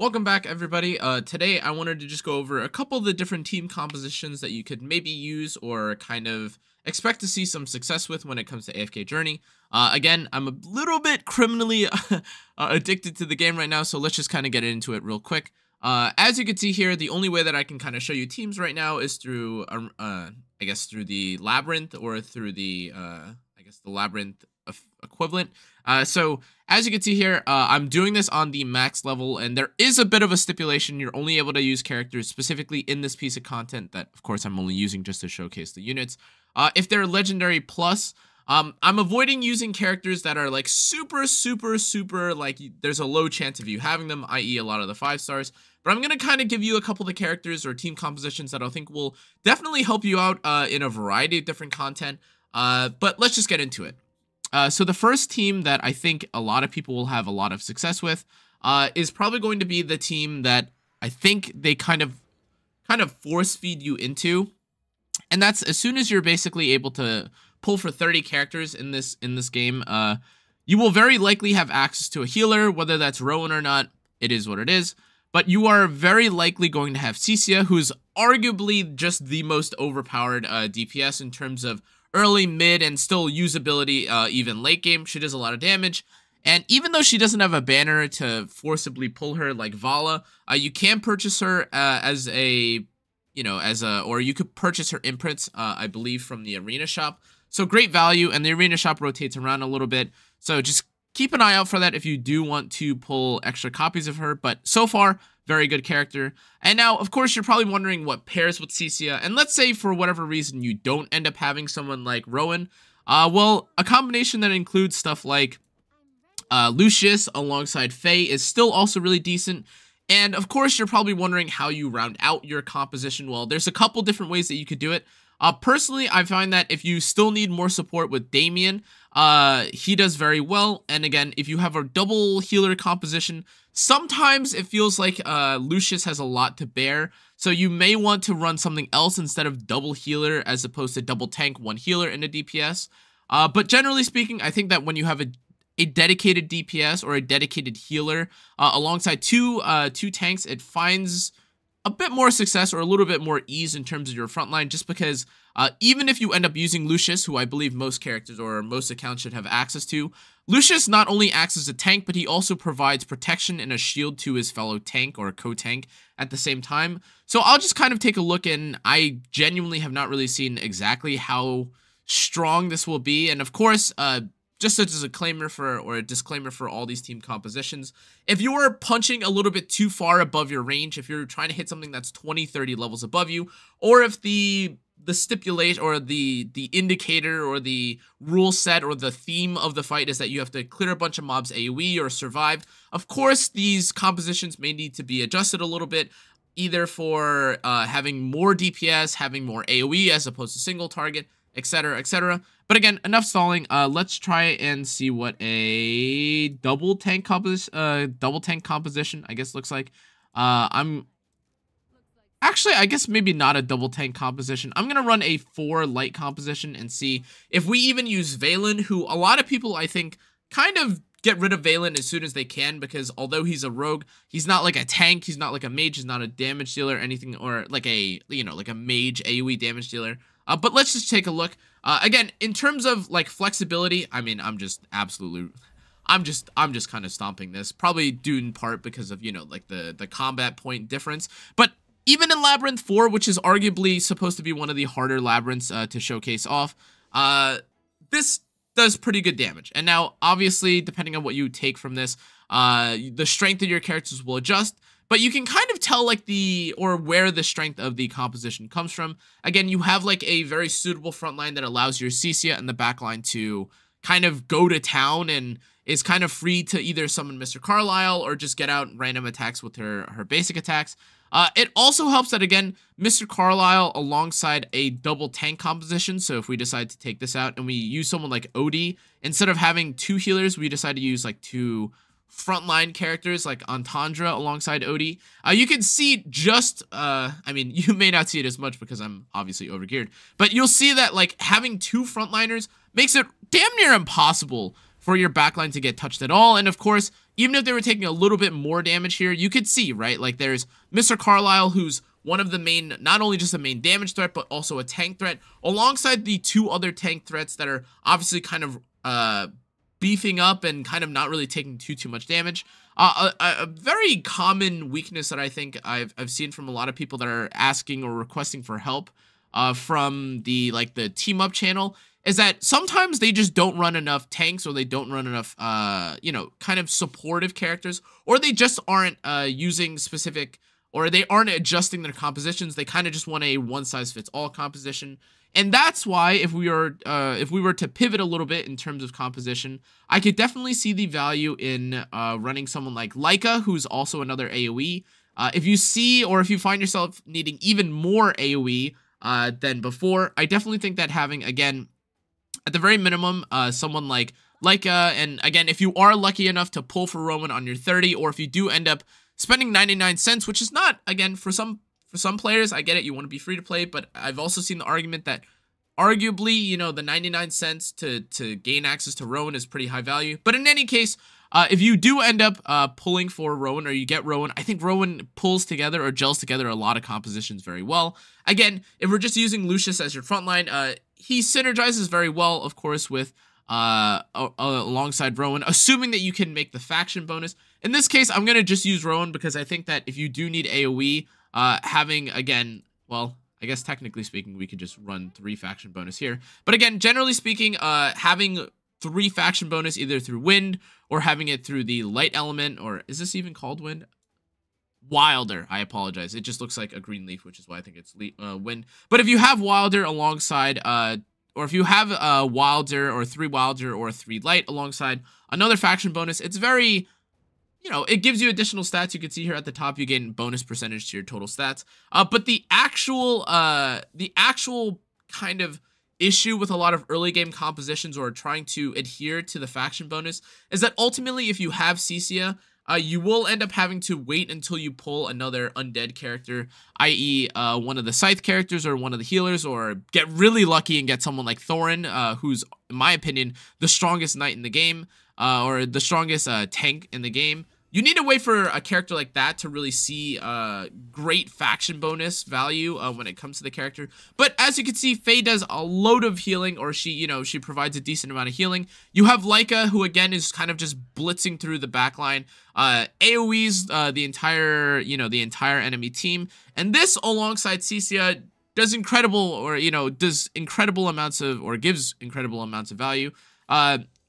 Welcome back, everybody. Today I wanted to just go over a couple of the different team compositions that you could maybe use or kind of expect to see some success with when it comes to AFK Journey. Again, I'm a little bit criminally addicted to the game right now, so let's just kind of get into it real quick. As you can see here, the only way that I can kind of show you teams right now is through, I guess, through the Labyrinth or through the, I guess, the Labyrinth equivalent. So as you can see here, I'm doing this on the max level, and there is a bit of a stipulation. You're only able to use characters specifically in this piece of content that, of course, I'm only using just to showcase the units. If they're legendary plus, I'm avoiding using characters that are like super, like there's a low chance of you having them, i.e. a lot of the 5-stars. But I'm going to kind of give you a couple of the characters or team compositions that I think will definitely help you out in a variety of different content. But let's just get into it. So the first team that I think a lot of people will have a lot of success with is probably going to be the team that I think they kind of force feed you into. And that's as soon as you're basically able to pull for 30 characters in this game, you will very likely have access to a healer, whether that's Rowan or not. It is what it is. But you are very likely going to have Cecia, who's arguably just the most overpowered DPS in terms of early, mid, and still usability, even late game. She does a lot of damage. And even though she doesn't have a banner to forcibly pull her like Vala, you can purchase her as a, you know, or you could purchase her imprints, I believe, from the arena shop. So great value, and the arena shop rotates around a little bit. So just keep an eye out for that if you do want to pull extra copies of her. But so far, very good character. And now, of course, you're probably wondering what pairs with Cecia. And let's say for whatever reason you don't end up having someone like Rowan. Well, a combination that includes stuff like Lucius alongside Faye is still also really decent. And of course, you're probably wondering how you round out your composition. Well, there's a couple different ways that you could do it. Personally, I find that if you still need more support with Damian, he does very well. And again, if you have a double healer composition, sometimes it feels like Lucius has a lot to bear. So you may want to run something else instead of double healer as opposed to double tank, one healer, and a DPS. But generally speaking, I think that when you have a dedicated DPS or a dedicated healer alongside two tanks, it finds a bit more success or a little bit more ease in terms of your front line, just because even if you end up using Lucius, who I believe most characters or most accounts should have access to, Lucius not only acts as a tank, but he also provides protection and a shield to his fellow tank or co-tank at the same time. So I'll just kind of take a look, and I genuinely have not really seen exactly how strong this will be. And of course, just as a disclaimer for all these team compositions, if you are punching a little bit too far above your range, if you're trying to hit something that's 20, 30 levels above you, or if the stipulation or the indicator or the rule set or the theme of the fight is that you have to clear a bunch of mobs AoE or survive, of course, these compositions may need to be adjusted a little bit, either for having more DPS, having more AoE as opposed to single target, etc., etc. But again, enough stalling. Let's try and see what a double tank composition, I guess, looks like. I'm actually, I guess, maybe not a double tank composition. I'm gonna run a 4 light composition and see if we even use Valen, who a lot of people I think kind of get rid of Valen as soon as they can, because although he's a rogue, he's not like a tank, he's not like a mage, he's not a damage dealer or anything, or like a, you know, like a mage AoE damage dealer. But let's just take a look. Again, in terms of like flexibility, I mean, I'm just kind of stomping this, probably due in part because of, you know, like the combat point difference. But even in Labyrinth 4, which is arguably supposed to be one of the harder labyrinths to showcase off, this does pretty good damage. And now, obviously, depending on what you take from this, the strength of your characters will adjust. But you can kind of tell like where the strength of the composition comes from. Again, you have like a very suitable front line that allows your Cecia and the back line to kind of go to town and is kind of free to either summon Mister Carlisle or just get out random attacks with her basic attacks. It also helps that, again, Mister Carlisle alongside a double tank composition. So if we decide to take this out and we use someone like Odie, instead of having 2 healers, we decide to use like 2 frontline characters like Antandra alongside Odie. You can see just, I mean, you may not see it as much because I'm obviously overgeared, but you'll see that like having 2 frontliners makes it damn near impossible for your backline to get touched at all. And of course, even if they were taking a little bit more damage here, you could see, right? Like there's Mister Carlisle, who's one of the main, not only just a main damage threat, but also a tank threat, alongside the two other tank threats that are obviously kind of beefing up and kind of not really taking too much damage. A very common weakness that I think I've seen from a lot of people that are asking or requesting for help from the team up channel is that sometimes they just don't run enough tanks, or they don't run enough you know, kind of supportive characters, or they just aren't using specific, or they aren't adjusting their compositions. They kind of just want a one-size-fits-all composition. And that's why if we were to pivot a little bit in terms of composition, I could definitely see the value in running someone like Lyca, who's also another AoE. If you see, or if you find yourself needing even more AoE than before, I definitely think that having, again, at the very minimum, someone like Lyca, and again, if you are lucky enough to pull for Rowan on your 30, or if you do end up spending 99 cents, which is not, again, for some players, I get it, you want to be free to play, but I've also seen the argument that arguably, you know, the 99 cents to gain access to Rowan is pretty high value. But in any case, if you do end up pulling for Rowan, or you get Rowan, I think Rowan pulls together or gels together a lot of compositions very well. Again, if we're just using Lucius as your frontline, he synergizes very well, of course, with alongside Rowan, assuming that you can make the faction bonus. In this case, I'm going to just use Rowan, because I think that if you do need AoE, having, again, well, I guess technically speaking, we could just run 3 faction bonus here. But again, generally speaking, having 3 faction bonus either through wind, or having it through the light element, or is this even called wind? Wilder. I apologize. It just looks like a green leaf, which is why I think it's wind. But if you have Wilder alongside or if you have a Wilder, or 3 Wilder, or 3 Light alongside another faction bonus, it's very, you know, it gives you additional stats. You can see here at the top, you gain bonus percentage to your total stats. But the actual kind of issue with a lot of early game compositions, or trying to adhere to the faction bonus, is that ultimately, if you have Cecia, you will end up having to wait until you pull another undead character, i.e. One of the scythe characters, or one of the healers, or get really lucky and get someone like Thoran, who's, in my opinion, the strongest knight in the game, or the strongest tank in the game. You need to wait for a character like that to really see great faction bonus value when it comes to the character. But as you can see, Faye does a load of healing, or she, you know, she provides a decent amount of healing. You have Lyca, who again is kind of just blitzing through the backline, AoEs the entire enemy team, and this alongside Cecia does incredible, or you know, does incredible amounts of, or gives incredible amounts of value.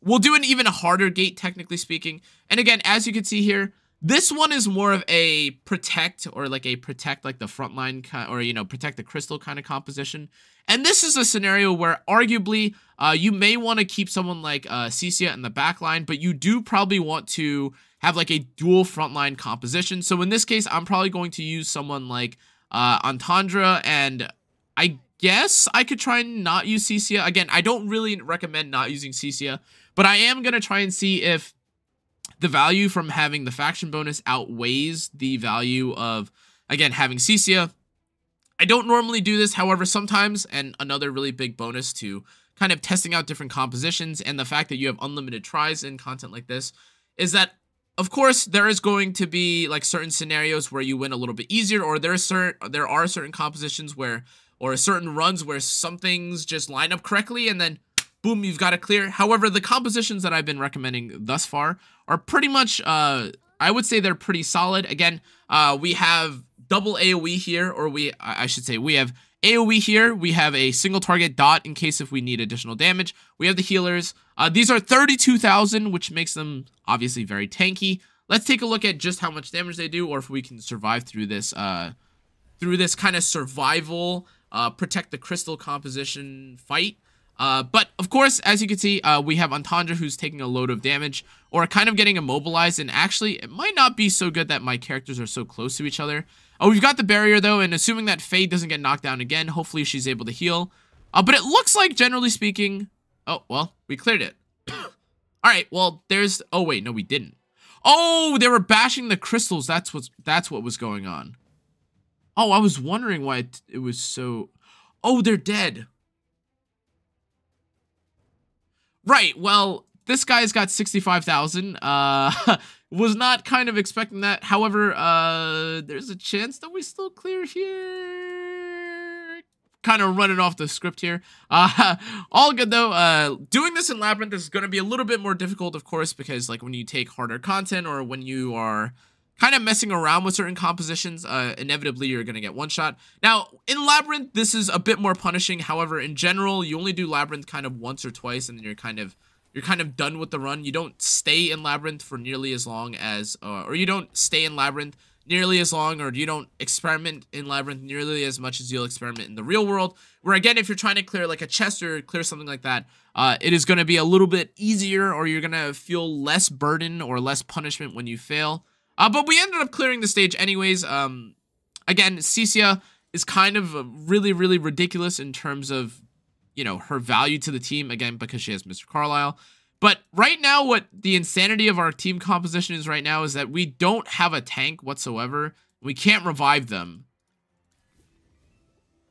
We'll do an even harder gate, technically speaking. And again, as you can see here, this one is more of a protect, or like a protect like the frontline kind, or, you know, protect the crystal kind of composition. And this is a scenario where arguably you may want to keep someone like Cecia in the back line, but you do probably want to have like a dual frontline composition. So in this case, I'm probably going to use someone like Antandra, and I guess I could try and not use Cecia. Again, I don't really recommend not using Cecia, but I am going to try and see if the value from having the faction bonus outweighs the value of, again, having Cecia. I don't normally do this, however, sometimes, and another really big bonus to kind of testing out different compositions, and the fact that you have unlimited tries in content like this, is that, of course, there is going to be like certain scenarios where you win a little bit easier, or there are certain compositions where, or certain runs where some things just line up correctly, and then boom, you've got to clear. However, the compositions that I've been recommending thus far are pretty much, I would say they're pretty solid. Again, we have double AoE here, or I should say we have AoE here. We have a single target dot in case if we need additional damage. We have the healers. These are 32,000, which makes them obviously very tanky. Let's take a look at just how much damage they do, or if we can survive through this kind of survival, protect the crystal composition fight. But of course, as you can see, we have Antandra, who's taking a load of damage, or kind of getting immobilized, and actually it might not be so good that my characters are so close to each other. Oh, we've got the barrier though, and assuming that Faye doesn't get knocked down again, hopefully she's able to heal. But it looks like, generally speaking, oh, well, we cleared it. Alright, well, there's, oh wait, no, we didn't. Oh, they were bashing the crystals, that's what was going on. Oh, I was wondering why it was so, oh, they're dead. Right, well, This guy's got 65,000. Was not kind of expecting that. However, there's a chance that we still clear here. Kind of running off the script here. All good, though. Doing this in Labyrinth is going to be a little bit more difficult, of course, because, like, when you take harder content or when you are kind of messing around with certain compositions, inevitably you're going to get one shot. Now, in Labyrinth, this is a bit more punishing. However, in general, you only do Labyrinth kind of once or twice, and then you're kind of done with the run. You don't stay in Labyrinth for nearly as long as, or you don't stay in Labyrinth nearly as long, or you don't experiment in Labyrinth nearly as much as you'll experiment in the real world, where, again, if you're trying to clear, like, a chest or clear something like that, it is going to be a little bit easier, or you're going to feel less burden or less punishment when you fail. But we ended up clearing the stage anyways. Again, Cecia is kind of really, really ridiculous in terms of, you know, her value to the team, again, because she has Mr. Carlisle. But right now, what the insanity of our team composition is right now is that we don't have a tank whatsoever. We can't revive them.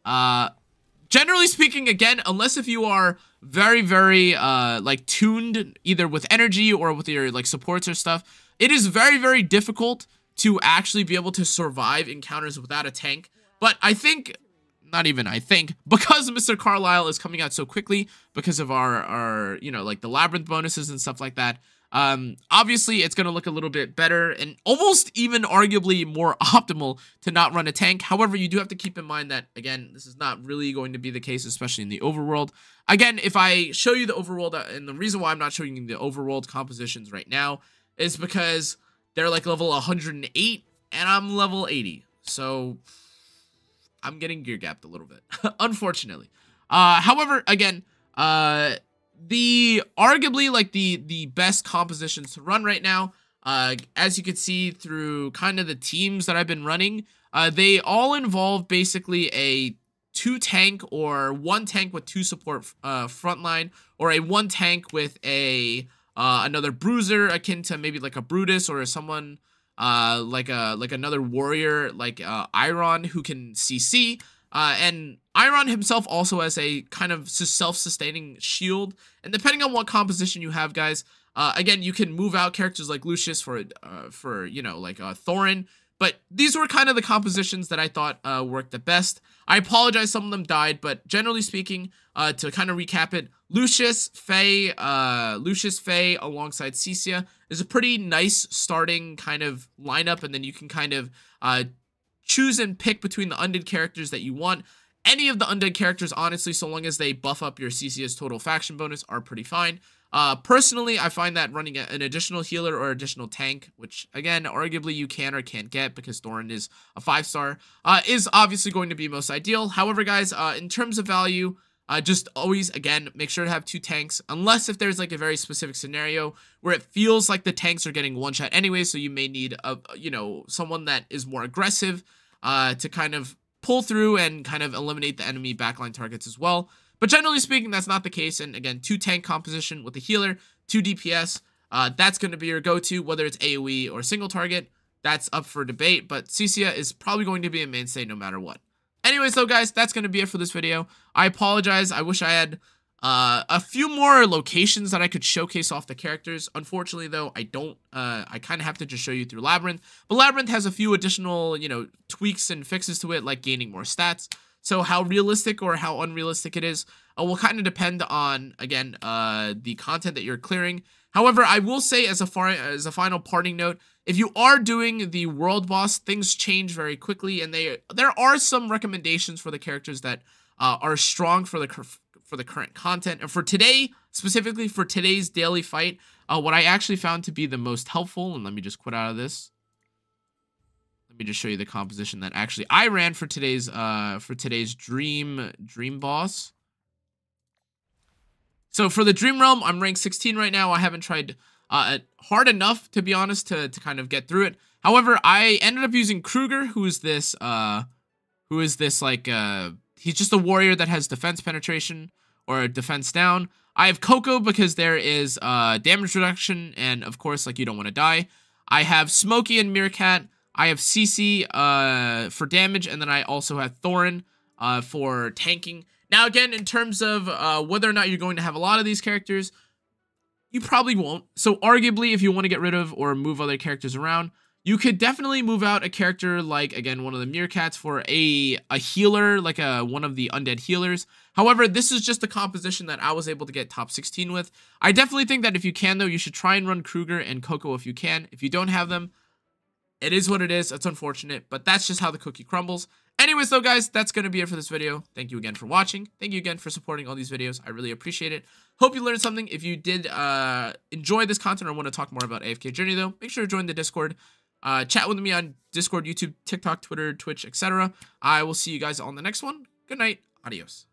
Generally speaking, again, unless if you are very, very, like, tuned either with energy or with your, like, supports or stuff, it is very, very difficult to actually be able to survive encounters without a tank. But I think... Not even I think, because Mr. Carlisle is coming out so quickly because of our you know, like, the Labyrinth bonuses and stuff like that, obviously it's going to look a little bit better and almost even arguably more optimal to not run a tank. However, you do have to keep in mind that, again, this is not really going to be the case, especially in the overworld. Again, if I show you the overworld, and the reason why I'm not showing you the overworld compositions right now is because they're, like, level 108 and I'm level 80. So... I'm getting gear gapped a little bit, unfortunately. However, again, the arguably, like, the best compositions to run right now, as you can see through kind of the teams that I've been running, they all involve basically a 2 tank or 1 tank with 2 support frontline, or a 1 tank with a another bruiser akin to maybe like a Brutus or someone. Like another warrior, like Iron, who can CC, and Iron himself also has a kind of self-sustaining shield. And depending on what composition you have, guys, again, you can move out characters like Lucius for you know, like Thoran. But these were kind of the compositions that I thought worked the best. I apologize, some of them died, but generally speaking, to kind of recap it, Lucius Faye alongside Cecia is a pretty nice starting kind of lineup, and then you can kind of choose and pick between the undead characters that you want. Any of the undead characters, honestly, so long as they buff up your Cecia's total faction bonus, are pretty fine. Personally, I find that running an additional healer or additional tank, which, again, arguably you can or can't get because Thoran is a 5-star, is obviously going to be most ideal. However, guys, in terms of value, just always, again, make sure to have 2 tanks, unless if there's, like, a very specific scenario where it feels like the tanks are getting one shot anyway, so you may need, you know, someone that is more aggressive to kind of pull through and kind of eliminate the enemy backline targets as well. But generally speaking, that's not the case. And again, 2 tank composition with a healer, 2 DPS. That's going to be your go-to, whether it's AoE or single target. That's up for debate. But Cecia is probably going to be a mainstay no matter what. Anyways, though, guys, that's going to be it for this video. I apologize. I wish I had a few more locations that I could showcase off the characters. Unfortunately, though, I don't. I kind of have to just show you through Labyrinth. But Labyrinth has a few additional, you know, tweaks and fixes to it, like gaining more stats. So how realistic or how unrealistic it is will kind of depend on, again, the content that you're clearing. However, I will say as a final parting note, if you are doing the world boss, things change very quickly, and there are some recommendations for the characters that are strong for the current content. And for today, specifically for today's daily fight, what I actually found to be the most helpful, and let me just quit out of this. Let me just show you the composition that actually I ran for today's dream boss. So for the Dream Realm, I'm ranked 16 right now. I haven't tried hard enough, to be honest, to kind of get through it. However, I ended up using Kruger, who is this, he's just a warrior that has defense penetration or defense down. I have Coco because there is damage reduction, and of course, like, you don't want to die. I have Smokey and Meerkat. I have CC for damage, and then I also have Thoran for tanking. Now, again, in terms of whether or not you're going to have a lot of these characters, you probably won't. So arguably, if you want to get rid of or move other characters around, you could definitely move out a character like, again, one of the Meerkats for a healer, like one of the undead healers. However, this is just the composition that I was able to get top 16 with. I definitely think that if you can, though, you should try and run Kruger and Coco if you can. If you don't have them, it is what it is. It's unfortunate, but that's just how the cookie crumbles. Anyways, though, guys, that's going to be it for this video. Thank you again for watching. Thank you again for supporting all these videos. I really appreciate it. Hope you learned something. If you did enjoy this content or want to talk more about AFK Journey, though, make sure to join the Discord. Chat with me on Discord, YouTube, TikTok, Twitter, Twitch, etc. I will see you guys on the next one. Good night. Adios.